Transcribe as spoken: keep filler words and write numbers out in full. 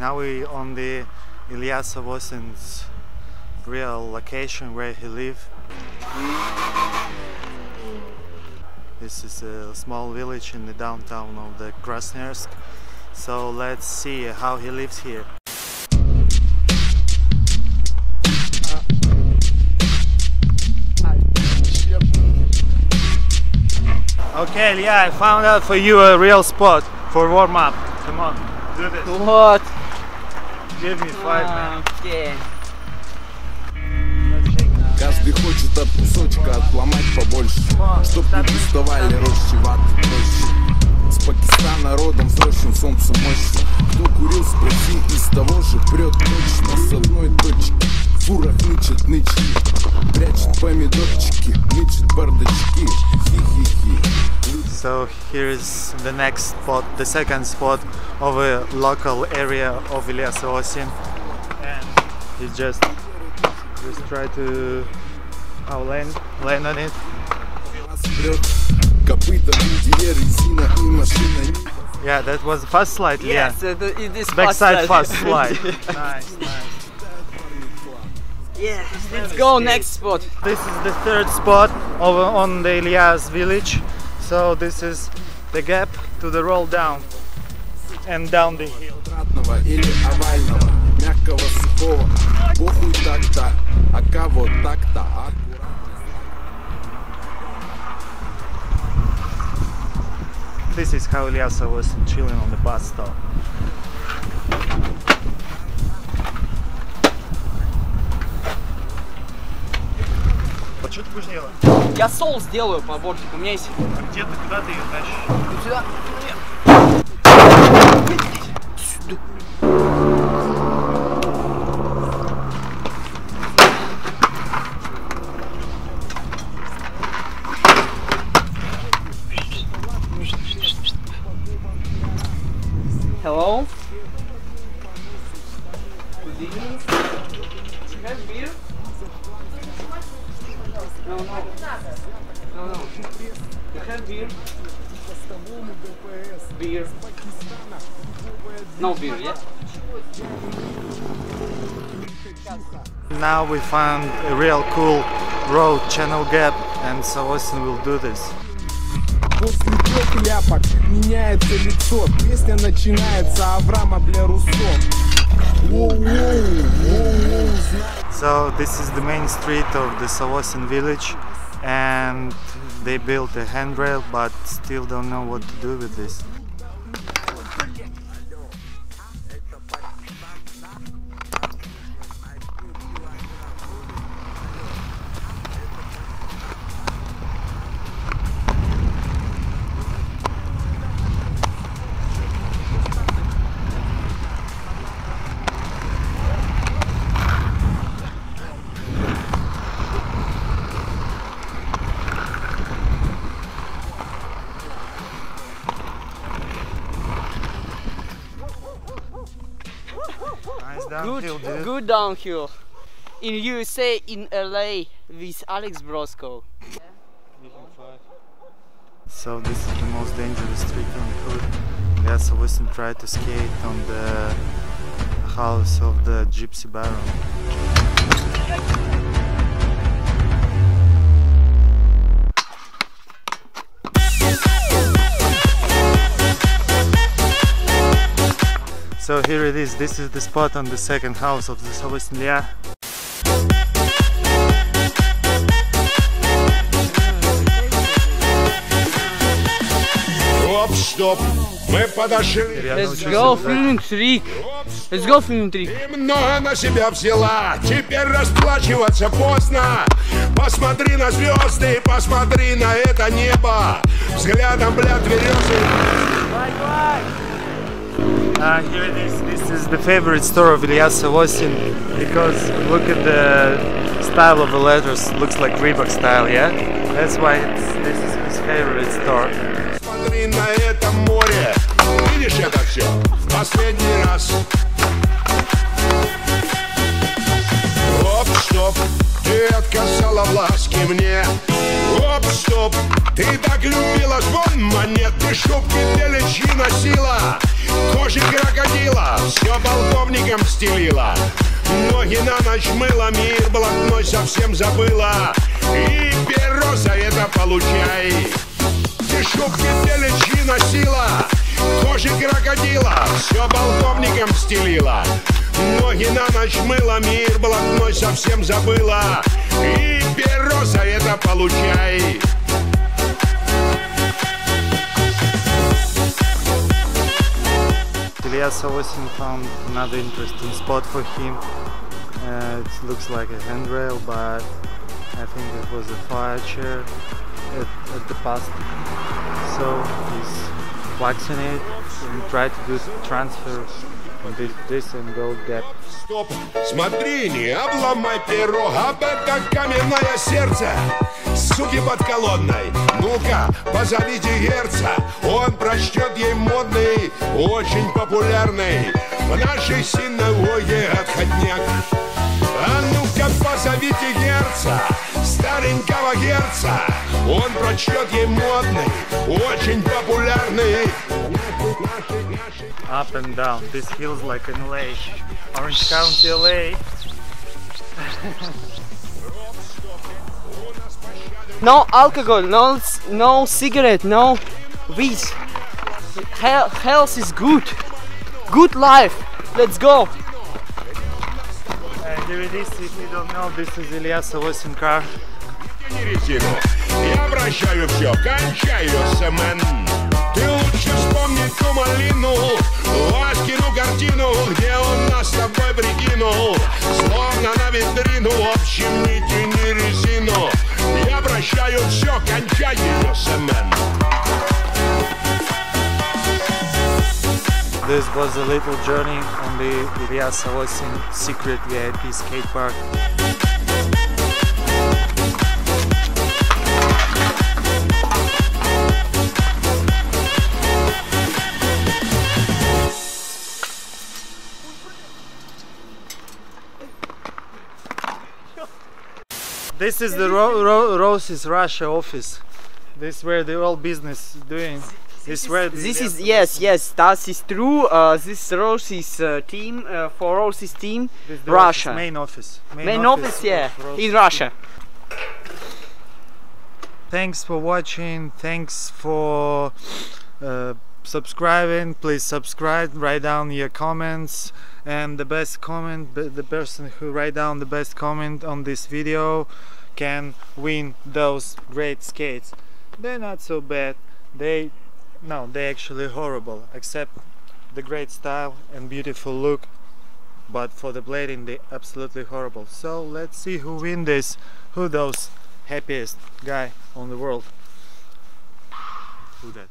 Now we're on the Ilya Savosin's real location where he lived. This is a small village in the downtown of the Krasnoyarsk. So let's see how he lives here. Okay, Ilya, I found out for you a real spot for warm up. Come on, do this. What? Give me five minutes. Okay. Каждый хочет от кусочка отломать побольше, чтоб не приставали рощеват проще. С Пакистана родом взрослым солнцем мощным. Кто курил, спроси, из того же прет точно с одной точки. Фура хнычет, нычет, прячет помидорчики, нычет бардачки. So here is the next spot, the second spot of a local area of Ilya Savosin, and he just just try to oh, land land on it. Yeah, that was fast slide. Yes, yeah, the, it is backside fast slide. Fast slide. Nice, nice. Yeah, let's go next spot. This is the third spot over on the Ilya's village. So this is the gap to the roll down and down the hill. This is how Ilya was chilling on the bus stop. Что ты будешь делать? Я соус сделаю по бортику, у меня есть... А где ты, куда ты ее тащишь? Ты сюда? Нет. Сюда. Hello? Good evening. You have beer? No, no. No, no. You have beer? Beer. No beer, yeah? Now we found a real cool road, channel gap, and Savosin will do this. После трех ляпок меняется лицо, песня начинается Авраама бля Руссо. So this is the main street of the Savosin village, and they built a handrail, but still don't know what to do with this. Downhill, good, good downhill. In U S A, in L A, with Alex Brosko. So this is the most dangerous street on the hood. Ilya Savosin tried to skate on the house of the gypsy baron. So here it is, this is the spot on the second house of the Savosin Ilya. Let's go filming trick! Let's go filming trick! Немного на себя взяла, теперь расплачиваться поздно. Посмотри на звезды, посмотри на это небо. Взглядом, блядь, березы. Uh, here it is, this is the favorite store of Ilya Savosin, because look at the style of the letters, looks like Reebok style, yeah? That's why it's, this is his favorite store. Ты так любила звон монет, ты шубки беличьи носила, кожи крокодила, все полковником стелила, ноги на ночь мыла, мир блатной совсем забыла, и перо за это получай. Ты шубки беличьи носила, кожи крокодила, все полковником стелила, ноги на ночь мыла, мир блатной совсем забыла, и перо за это получай. Ilya Savosin found another interesting spot for him. Uh, it looks like a handrail, but I think it was a fire chair at, at the past. So he's vaccinated and try to do transfer from this, this and go gap. Stop! Смотри, не обломай перо, об это каменное сердце, суки под колонной. Ну-ка, позовите Герца, он прочтет ей модный, очень популярный в нашей синагоге отходняк. А ну-ка, позовите Герца, старенького Герца, он прочтет ей модный, очень популярный. Up and down, this feels like in L A, Orange County, L A. No alcohol, no, no cigarette, no weed. Health, health is good. Good life. Let's go. Uh, here it is. If you don't know, this is Ilya Savosin car. Я прощаю все, кончаю семен. Ты лучше вспомни ту малину, Васькину картину, где он нас с тобой прикинул, словно на витрину, в общем, не тяни резину. Я прощаю все, кончаю семен. This was a little journey on the Ilya Savosin secret V I P skate park. This is the Ro Ro Roces Russia office. This is where the all business is doing. This, this is, this is yes, yes, that is true. Uh, this Roces uh, team, uh, for Roces team, this Russia. Main office. Main, main office, office, yeah, of in Russia. Thanks for watching. Thanks for uh, subscribing. Please subscribe. Write down your comments. And the best comment, the person who write down the best comment on this video can win those great skates. They're not so bad. They, no, they're actually horrible, except the great style and beautiful look. But for the blading, they're absolutely horrible. So let's see who win this, who those happiest guy on the world. Who that?